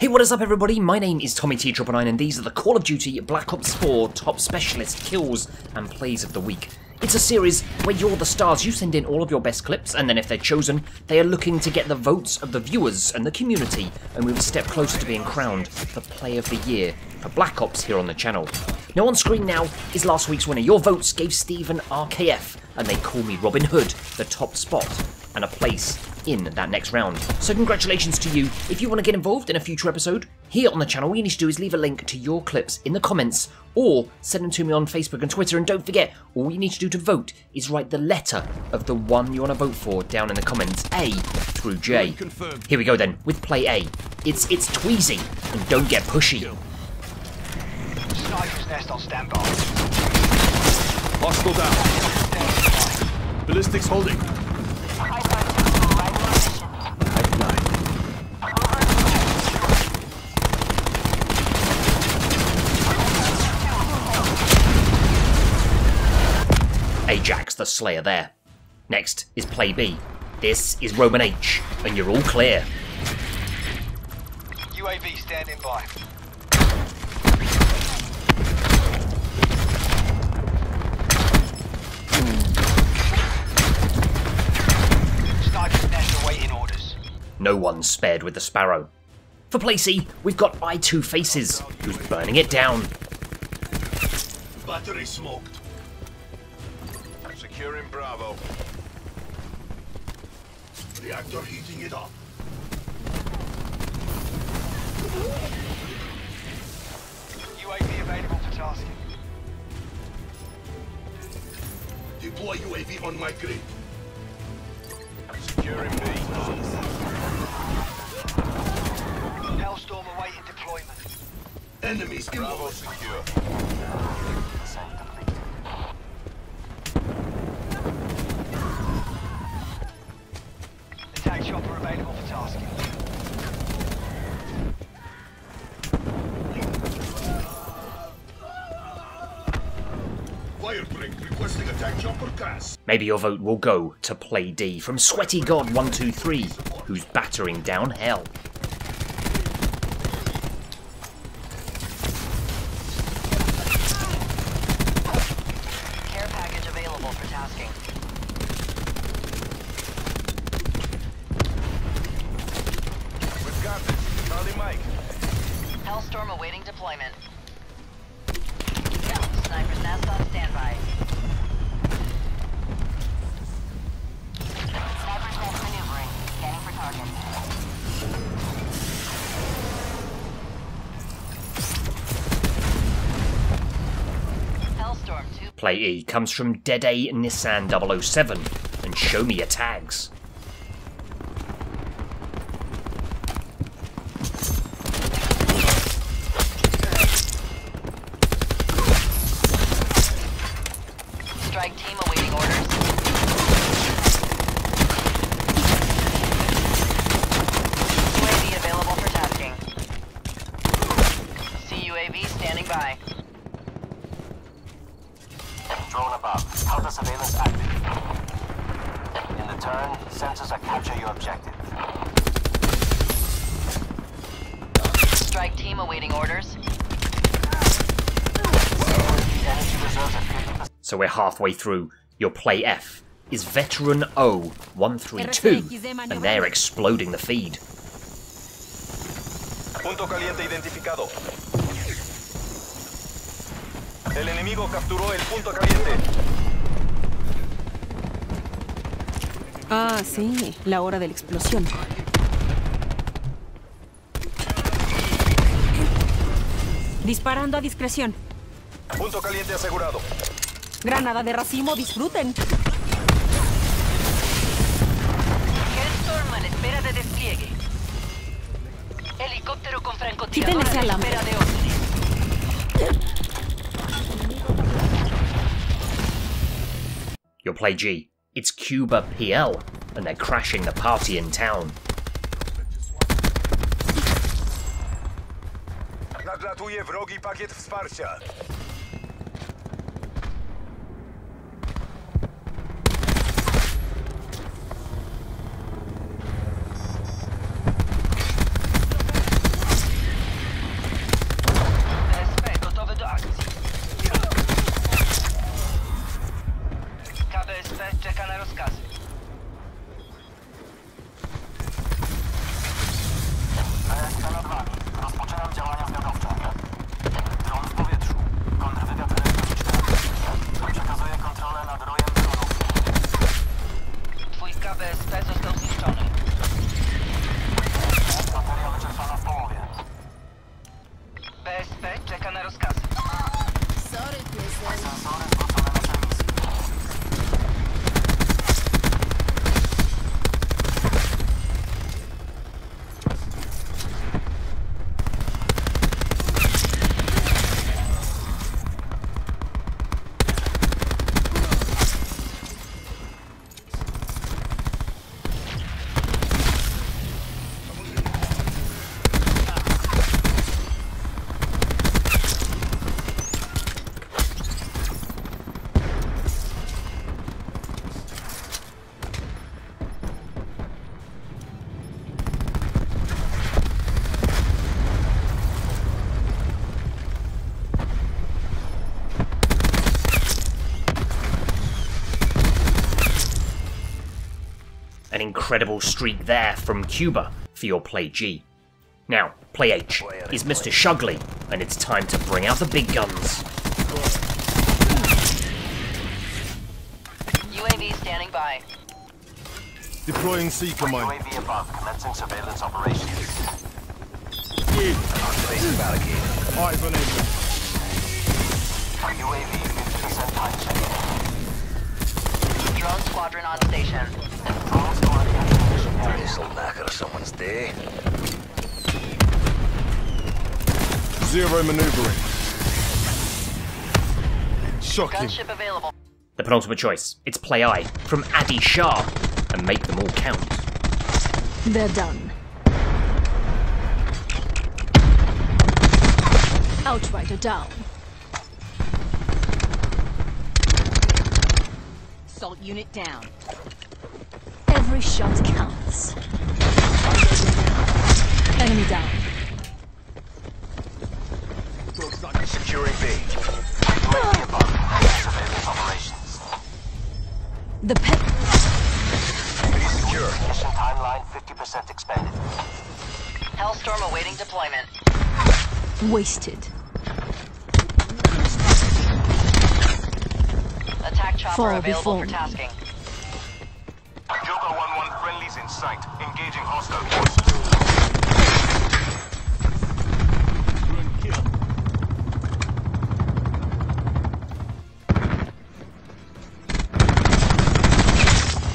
Hey, what is up everybody? My name is Tommy T999 and these are the Call of Duty Black Ops 4 top specialist kills and plays of the week. It's a series where you're the stars, you send in all of your best clips and then if they're chosen, they are looking to get the votes of the viewers and the community and we're a step closer to being crowned the Play of the Year for Black Ops here on the channel. Now on screen now is last week's winner. Your votes gave Steven RKF and They Call Me Robin Hood the top spot and a place in that next round. So congratulations to you. If you want to get involved in a future episode here on the channel, all you need to do is leave a link to your clips in the comments or send them to me on Facebook and Twitter. And don't forget, all you need to do to vote is write the letter of the one you want to vote for down in the comments, A through J. Here we go then, with play A. It's Tweezy, and don't get pushy. Sniper's nest on standby. Hostile down. Ballistics holding. Ajax the Slayer there. Next is play B. This is Roman H, and you're all clear. UAV standing by. Sniper's nest awaiting orders. No one's spared with the Sparrow. For play C, we've got I2 Faces, who's burning it down. Battery smoked. Securing Bravo. Reactor heating it up. UAV available for tasking. Deploy UAV on my grid. Securing B. Hellstorm awaiting deployment. Enemies in Bravo secure. Chopper available for tasking. Firebreak requesting attack chopper cast. Maybe your vote will go to play D from sweaty god 1 2 3, who's battering down hell. Care package available for tasking. Hellstorm awaiting deployment. Sniper's nest on standby. Sniper's nest maneuvering. Scanning for target. Hellstorm 2. Play E comes from Dead-Eye Nissan 007. And show me your tags. Team awaiting orders. UAV available for tasking. CUAV standing by. Drone above. Counter surveillance active. In return, sensors are capture your objective. Strike team awaiting orders. Energy reserves at 50%. So we're halfway through. Your play F is veteran O132, and they're exploding the feed. Punto caliente identificado. El enemigo capturó el punto caliente. Ah, sí, la hora de la explosión. Disparando a discreción. Punto caliente asegurado. Granada de racimo, disfruten. Hellstorm en espera de despliegue. Helicóptero con francotirador en espera de órdenes. You'll play G. It's Cuba PL, and they're crashing the party in town. Nadlatuje wrogi pakiet wsparcia. incredible streak there from Cuba for your play G. Now, play H is Mr Shugly, and it's time to bring out the big guns. UAV standing by. Deploying C command. UAV above, commencing surveillance operations. Activating barricade. Hibernation. UAV 50% time check. Drone squadron on station. Drone squadron on station. There is a knacker of someone's day. Zero maneuvering. Shocking. Gunship available. The penultimate choice. It's play I from Adi Shah. And make them all count. They're done. Outrider down. Assault unit down. Every shot counts. Enemy down. Securing B. Operations. The pet. Mission timeline 50% expanded. Hellstorm awaiting deployment. Wasted. Attack chopper available for tasking. Joker 1-1 friendlies in sight. Engaging hostile forces.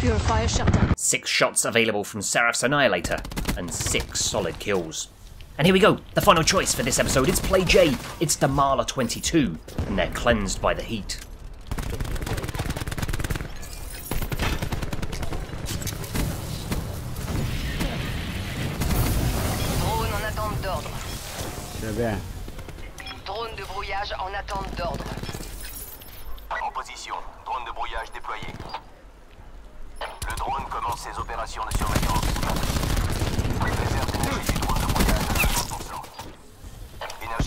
Purifier shutdown. 6 shots available from Seraph's Annihilator, and 6 solid kills. And here we go, the final choice for this episode, it's play J, it's Damala 22, and they're cleansed by the heat. Drone en attente d'ordre. Très bien. Drone de brouillage en attente d'ordre. En position, drone de brouillage déployé. Le drone commence ses opérations de surveillance. Réserve d'énergie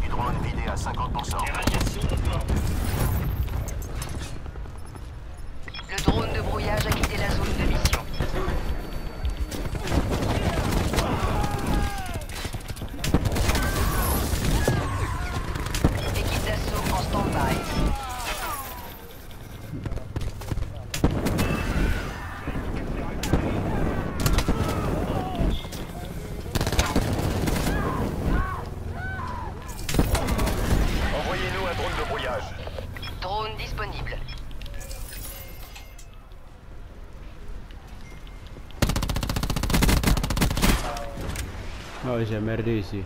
du drone de brouillage à 50%. Énergie du drone vidée à 50%. Le drone de brouillage a quitté la zone de mission. Équipe d'assaut en stand-by. J'ai merdé ici.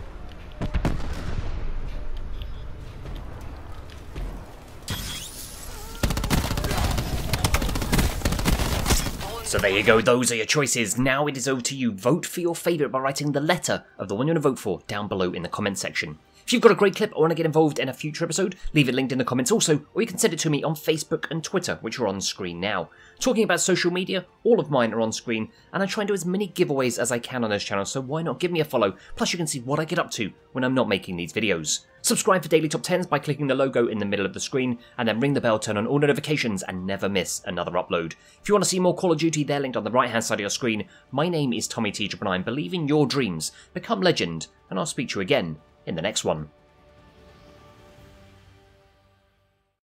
So there you go, those are your choices. Now it is over to you. Vote for your favourite by writing the letter of the one you want to vote for down below in the comment section. If you've got a great clip or want to get involved in a future episode, leave it linked in the comments also, or you can send it to me on Facebook and Twitter, which are on screen now. Talking about social media, all of mine are on screen, and I try and do as many giveaways as I can on this channel, so why not give me a follow? Plus you can see what I get up to when I'm not making these videos. Subscribe for daily top 10s by clicking the logo in the middle of the screen, and then ring the bell, turn on all notifications, and never miss another upload. If you want to see more Call of Duty, they're linked on the right hand side of your screen. My name is Tommy T999, believe in your dreams, become legend, and I'll speak to you again in the next one.